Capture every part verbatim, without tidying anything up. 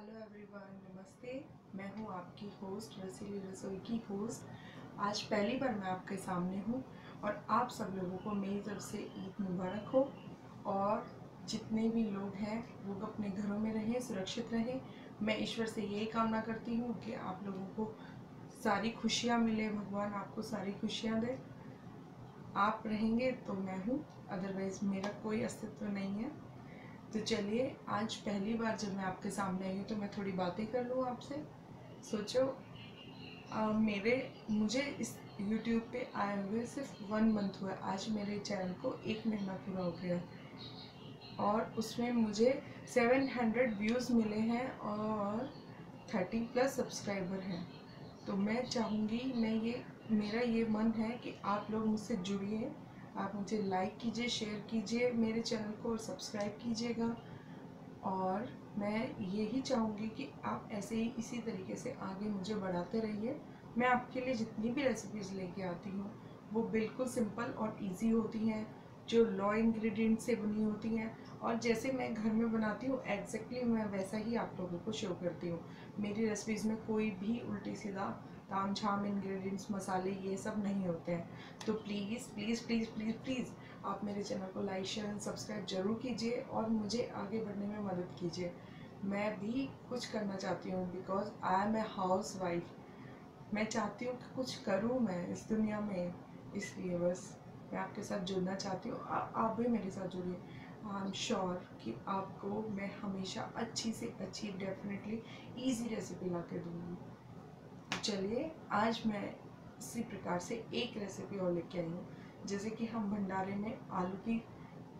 Hello everyone, नमस्ते। मैं हूँ आपकी होस्ट रसीली रसोई की होस्ट। आज पहली बार मैं आपके सामने हूँ और आप सब लोगों को मेरी तरफ से ईद मुबारक हो। और जितने भी लोग हैं वो अपने घरों में रहें, सुरक्षित रहें। मैं ईश्वर से यही कामना करती हूँ कि आप लोगों को सारी खुशियाँ मिले, भगवान आपको सारी खुशियाँ दे। आप रहेंगे तो मैं हूँ, अदरवाइज़ मेरा कोई अस्तित्व नहीं है। तो चलिए, आज पहली बार जब मैं आपके सामने आई हूँ तो मैं थोड़ी बातें कर लूँ आपसे। सोचो आ, मेरे मुझे इस यूट्यूब पे आए हुए सिर्फ वन मंथ हुआ। आज मेरे चैनल को एक महीना पूरा हो गया और उसमें मुझे सात सौ व्यूज़ मिले हैं और तीस प्लस सब्सक्राइबर हैं। तो मैं चाहूँगी, मैं ये मेरा ये मन है कि आप लोग मुझसे जुड़िए। आप मुझे लाइक कीजिए, शेयर कीजिए, मेरे चैनल को सब्सक्राइब कीजिएगा। और मैं यही चाहूँगी कि आप ऐसे ही इसी तरीके से आगे मुझे बढ़ाते रहिए। मैं आपके लिए जितनी भी रेसिपीज़ लेके आती हूँ वो बिल्कुल सिंपल और इजी होती हैं, जो लो इंग्रेडिएंट से बनी होती हैं। और जैसे मैं घर में बनाती हूँ एग्जैक्टली मैं वैसा ही आप लोगों को शो करती हूँ। मेरी रेसिपीज़ में कोई भी उल्टी सीधा ताम झाम इंग्रेडिएंट्स, मसाले, ये सब नहीं होते हैं। तो please please please please please आप मेरे चैनल को लाइक, शेयर, सब्सक्राइब ज़रूर कीजिए और मुझे आगे बढ़ने में मदद कीजिए। मैं भी कुछ करना चाहती हूँ because I am a housewife. मैं चाहती हूँ कि कुछ करूँ मैं इस दुनिया में, इसलिए बस मैं आपके साथ जुड़ना चाहती हूँ। आप भी मेरे साथ जुड़िए। आई एम श्योर कि आपको मैं हमेशा अच्छी से अच्छी, डेफिनेटली ईजी रेसिपी ला के दूँगी। चलिए, आज मैं इसी प्रकार से एक रेसिपी और लेके आई हूँ। जैसे कि हम भंडारे में आलू की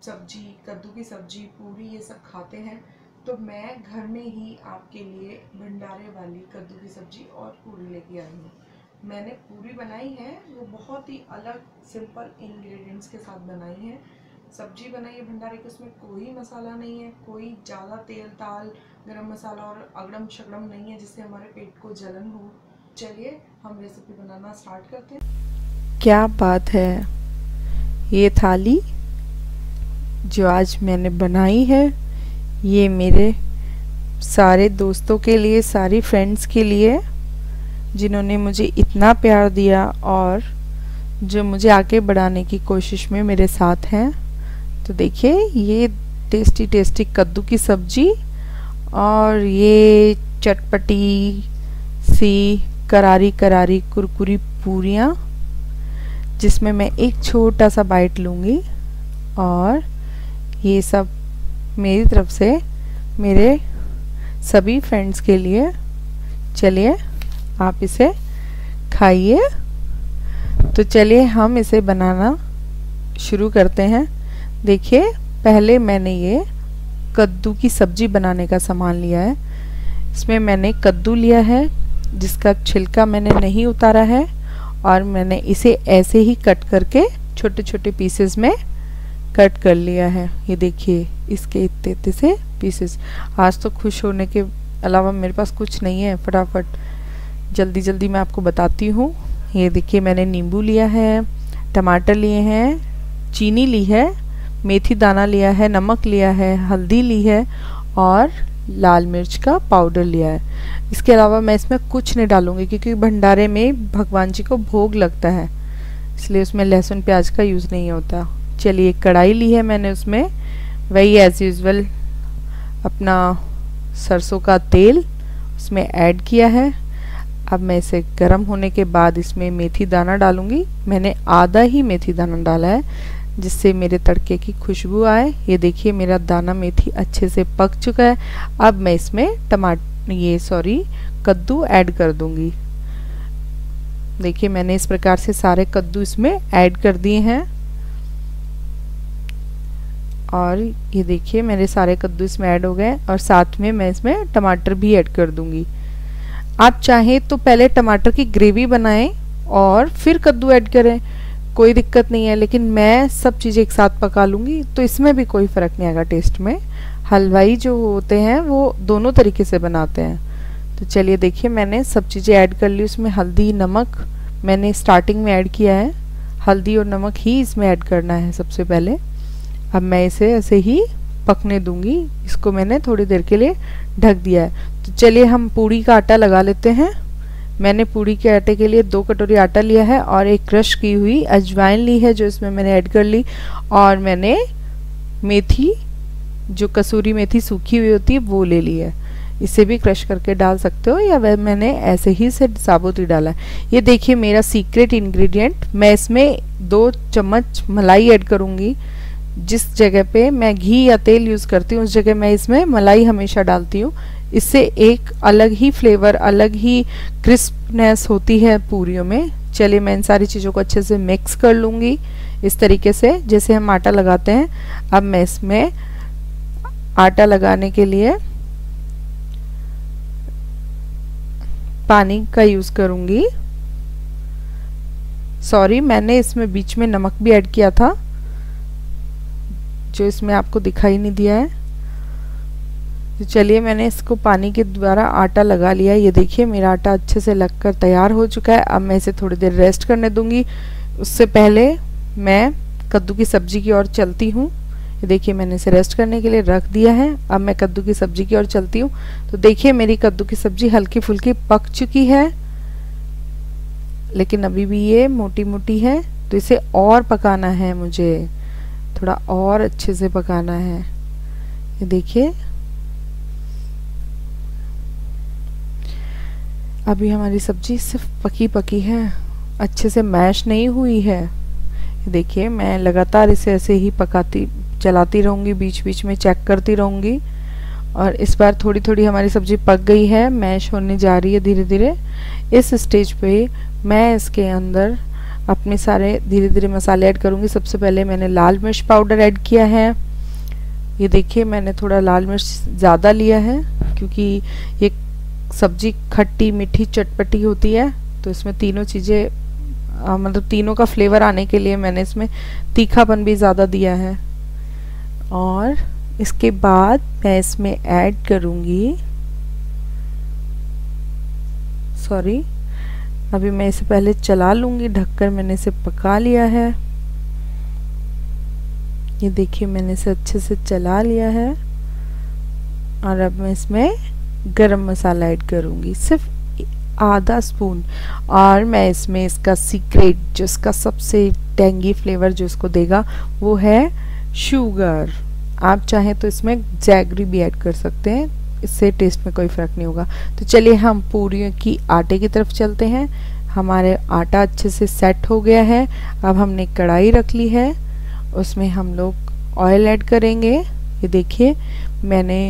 सब्जी, कद्दू की सब्जी, पूरी, ये सब खाते हैं। तो मैं घर में ही आपके लिए भंडारे वाली कद्दू की सब्जी और पूरी लेके आई हूँ। मैंने पूरी बनाई है, वो बहुत ही अलग सिंपल इंग्रेडिएंट्स के साथ बनाई है। सब्जी बनाई है भंडारे की, उसमें कोई मसाला नहीं है, कोई ज़्यादा तेल ताल, गरम मसाला और अगड़म शगड़म नहीं है जिससे हमारे पेट को जलन हो। चलिए हम रेसिपी बनाना स्टार्ट करते हैं। क्या बात है! ये थाली जो आज मैंने बनाई है ये मेरे सारे दोस्तों के लिए, सारी फ्रेंड्स के लिए जिन्होंने मुझे इतना प्यार दिया और जो मुझे आगे बढ़ाने की कोशिश में मेरे साथ हैं। तो देखिए, ये टेस्टी टेस्टी कद्दू की सब्जी और ये चटपटी सी करारी करारी कुरकुरी पूरियाँ, जिसमें मैं एक छोटा सा बाइट लूँगी। और ये सब मेरी तरफ से मेरे सभी फ्रेंड्स के लिए। चलिए, आप इसे खाइए। तो चलिए हम इसे बनाना शुरू करते हैं। देखिए, पहले मैंने ये कद्दू की सब्जी बनाने का सामान लिया है। इसमें मैंने कद्दू लिया है जिसका छिलका मैंने नहीं उतारा है और मैंने इसे ऐसे ही कट करके छोटे छोटे पीसेस में कट कर लिया है। ये देखिए, इसके इतने इतने से पीसेस। आज तो खुश होने के अलावा मेरे पास कुछ नहीं है। फटाफट जल्दी जल्दी मैं आपको बताती हूँ। ये देखिए, मैंने नींबू लिया है, टमाटर लिए हैं, चीनी ली है, मेथी दाना लिया है, नमक लिया है, हल्दी ली है और लाल मिर्च का पाउडर लिया है। इसके अलावा मैं इसमें कुछ नहीं डालूंगी क्योंकि भंडारे में भगवान जी को भोग लगता है, इसलिए उसमें लहसुन प्याज का यूज़ नहीं होता। चलिए, कढ़ाई ली है मैंने, उसमें वही एज यूज़ुअल अपना सरसों का तेल उसमें ऐड किया है। अब मैं इसे गर्म होने के बाद इसमें मेथी दाना डालूँगी। मैंने आधा ही मेथी दाना डाला है जिससे मेरे तड़के की खुशबू आए। ये देखिए, मेरा दाना मेथी अच्छे से पक चुका है। अब मैं इसमें टमाटर ये सॉरी कद्दू ऐड कर दूंगी। देखिए, मैंने इस प्रकार से सारे कद्दू इसमें ऐड कर दिए हैं। और ये देखिए, मेरे सारे कद्दू इसमें ऐड हो गए और साथ में मैं इसमें टमाटर भी ऐड कर दूंगी। आप चाहें तो पहले टमाटर की ग्रेवी बनाएं और फिर कद्दू ऐड करें, कोई दिक्कत नहीं है। लेकिन मैं सब चीज़ें एक साथ पका लूँगी तो इसमें भी कोई फ़र्क नहीं आएगा टेस्ट में। हलवाई जो होते हैं वो दोनों तरीके से बनाते हैं। तो चलिए, देखिए मैंने सब चीज़ें ऐड कर ली। उसमें हल्दी, नमक मैंने स्टार्टिंग में ऐड किया है। हल्दी और नमक ही इसमें ऐड करना है सबसे पहले। अब मैं इसे ऐसे ही पकने दूंगी। इसको मैंने थोड़ी देर के लिए ढक दिया है। तो चलिए हम पूड़ी का आटा लगा लेते हैं। मैंने पूड़ी के आटे के लिए दो कटोरी आटा लिया है और एक क्रश की हुई अजवाइन ली है जो इसमें मैंने ऐड कर ली, और मैंने मेथी जो कसूरी मेथी सूखी हुई होती है वो ले ली है। इसे भी क्रश करके डाल सकते हो या वह मैंने ऐसे ही से साबुत ही डाला है। ये देखिए मेरा सीक्रेट इंग्रेडिएंट। मैं इसमें दो चम्मच मलाई ऐड करूँगी। जिस जगह पे मैं घी या तेल यूज़ करती हूँ उस जगह मैं इसमें मलाई हमेशा डालती हूँ। इससे एक अलग ही फ्लेवर, अलग ही क्रिस्पनेस होती है पूरियों में। चलिए मैं इन सारी चीज़ों को अच्छे से मिक्स कर लूँगी इस तरीके से जैसे हम आटा लगाते हैं। अब मैं इसमें आटा लगाने के लिए पानी का यूज़ करूँगी। सॉरी, मैंने इसमें बीच में नमक भी ऐड किया था जो इसमें आपको दिखाई नहीं दिया है। तो चलिए मैंने इसको पानी के द्वारा आटा लगा लिया। ये देखिए मेरा आटा अच्छे से लगकर तैयार हो चुका है। अब मैं इसे थोड़ी देर रेस्ट करने दूंगी। उससे पहले मैं कद्दू की सब्जी की ओर चलती हूँ। ये देखिए मैंने इसे रेस्ट करने के लिए रख दिया है। अब मैं कद्दू की सब्जी की ओर चलती हूँ। तो देखिए मेरी कद्दू की सब्जी हल्की फुल्की पक चुकी है, लेकिन अभी भी ये मोटी मोटी है, तो इसे और पकाना है, मुझे थोड़ा और अच्छे से पकाना है। ये देखिए अभी हमारी सब्जी सिर्फ पकी पकी है, अच्छे से मैश नहीं हुई है। ये देखिए मैं लगातार इसे ऐसे ही पकाती चलाती रहूँगी, बीच बीच में चेक करती रहूँगी। और इस बार थोड़ी थोड़ी हमारी सब्जी पक गई है, मैश होने जा रही है धीरे धीरे। इस स्टेज पे मैं इसके अंदर अपने सारे धीरे धीरे मसाले ऐड करूँगी। सबसे पहले मैंने लाल मिर्च पाउडर ऐड किया है। ये देखिए मैंने थोड़ा लाल मिर्च ज़्यादा लिया है क्योंकि ये सब्जी खट्टी मीठी चटपटी होती है, तो इसमें तीनों चीज़ें मतलब तीनों का फ्लेवर आने के लिए मैंने इसमें तीखापन भी ज़्यादा दिया है। और इसके बाद मैं इसमें ऐड करूँगी, सॉरी अभी मैं इसे पहले चला लूँगी, ढककर मैंने इसे पका लिया है। ये देखिए मैंने इसे अच्छे से चला लिया है। और अब मैं इसमें गरम मसाला ऐड करूँगी, सिर्फ आधा स्पून। और मैं इसमें इसका सीक्रेट जो इसका सबसे टेंगी फ्लेवर जो इसको देगा वो है शुगर। आप चाहें तो इसमें जैगरी भी ऐड कर सकते हैं, इससे टेस्ट में कोई फ़र्क नहीं होगा। तो चलिए हम पूरियों की आटे की तरफ चलते हैं। हमारे आटा अच्छे से सेट हो गया है। अब हमने कढ़ाई रख ली है, उसमें हम लोग ऑयल ऐड करेंगे। ये देखिए मैंने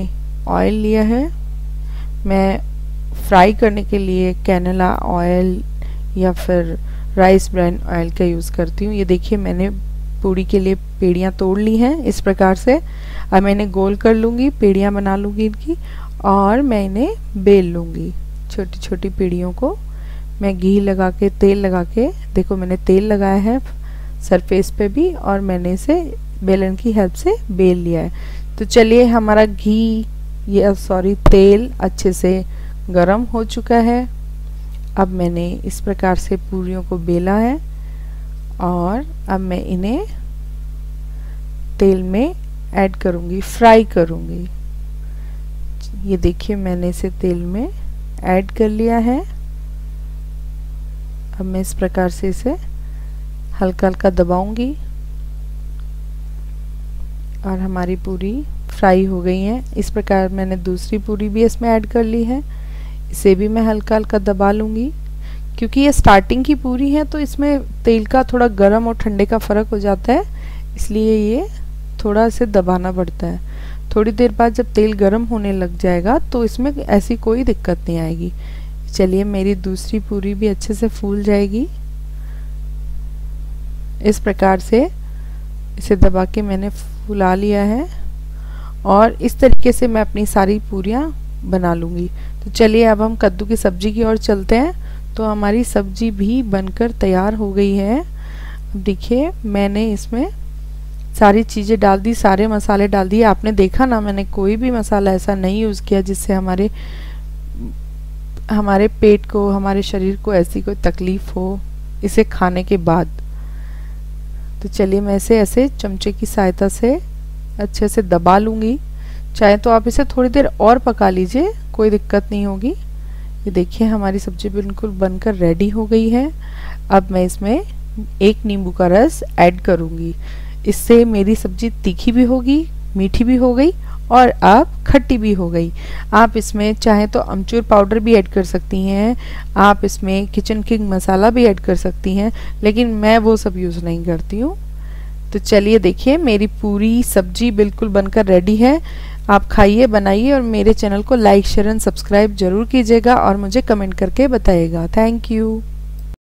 ऑयल लिया है। मैं फ्राई करने के लिए कैनला ऑयल या फिर राइस ब्रान ऑयल का यूज़ करती हूँ। ये देखिए मैंने पूरी के लिए पेड़ियाँ तोड़ ली हैं इस प्रकार से। अब मैंने गोल कर लूँगी, पेड़ियाँ बना लूँगी इनकी, और मैं इन्हें बेल लूँगी छोटी छोटी पेड़ियों को। मैं घी लगा के तेल लगा के, देखो मैंने तेल लगाया है सरफेस पे भी, और मैंने इसे बेलन की हेल्प से बेल लिया है। तो चलिए हमारा घी या सॉरी तेल अच्छे से गर्म हो चुका है। अब मैंने इस प्रकार से पूरियों को बेला है, और अब मैं इन्हें तेल में ऐड करूँगी, फ्राई करूँगी। ये देखिए मैंने इसे तेल में ऐड कर लिया है। अब मैं इस प्रकार से इसे हल्का हल्का दबाऊँगी, और हमारी पूरी फ्राई हो गई है। इस प्रकार मैंने दूसरी पूरी भी इसमें ऐड कर ली है। इसे भी मैं हल्का हल्का दबा लूँगी क्योंकि ये स्टार्टिंग की पूरी है, तो इसमें तेल का थोड़ा गर्म और ठंडे का फ़र्क हो जाता है, इसलिए ये थोड़ा इसे दबाना पड़ता है। थोड़ी देर बाद जब तेल गर्म होने लग जाएगा तो इसमें ऐसी कोई दिक्कत नहीं आएगी। चलिए मेरी दूसरी पूरी भी अच्छे से फूल जाएगी। इस प्रकार से इसे दबा के मैंने फुला लिया है, और इस तरीके से मैं अपनी सारी पूरियाँ बना लूँगी। तो चलिए अब हम कद्दू की सब्जी की ओर चलते हैं। तो हमारी सब्जी भी बनकर तैयार हो गई है। देखिए मैंने इसमें सारी चीज़ें डाल दी, सारे मसाले डाल दिए। आपने देखा ना, मैंने कोई भी मसाला ऐसा नहीं यूज़ किया जिससे हमारे हमारे पेट को, हमारे शरीर को ऐसी कोई तकलीफ़ हो इसे खाने के बाद। तो चलिए मैं इसे ऐसे चमचे की सहायता से अच्छे से दबा लूँगी। चाहे तो आप इसे थोड़ी देर और पका लीजिए, कोई दिक्कत नहीं होगी। ये देखिए हमारी सब्जी बिल्कुल बनकर रेडी हो गई है। अब मैं इसमें एक नींबू का रस ऐड करूँगी, इससे मेरी सब्जी तीखी भी होगी, मीठी भी हो गई और आप खट्टी भी हो गई। आप इसमें चाहे तो अमचूर पाउडर भी ऐड कर सकती हैं, आप इसमें किचन किंग मसाला भी ऐड कर सकती हैं, लेकिन मैं वो सब यूज़ नहीं करती हूँ। तो चलिए देखिए मेरी पूरी सब्जी बिल्कुल बनकर रेडी है। आप खाइए, बनाइए और मेरे चैनल को लाइक शेयर एंड सब्सक्राइब जरूर कीजिएगा और मुझे कमेंट करके बताइएगा। Thank you.